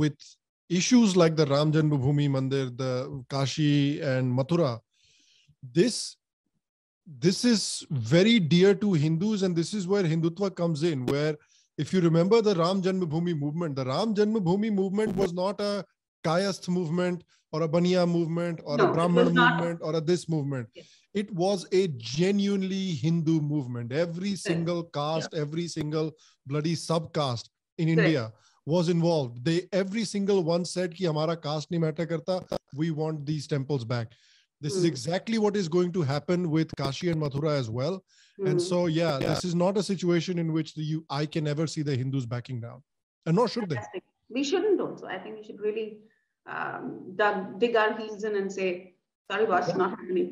with issues like the Ram Janma Bhoomi Mandir, the Kashi and Mathura, this is very dear to Hindus, and this is where Hindutva comes in, where if you remember the Ram Janma Bhoomi movement, the Ram Janma Bhoomi movement was not a Kayasth movement or a Baniya movement or a Brahman movement or a this movement. Yes. It was a genuinely Hindu movement. Every single caste, every single bloody subcaste in India was involved. Every single one said ki hamara caste nahi matter karta, we want these temples back. This is exactly what is going to happen with Kashi and Mathura as well. And so, this is not a situation in which I can ever see the Hindus backing down. And nor should they. We shouldn't also. I think we should really dig our heels in and say, sorry, boss, it's not happening.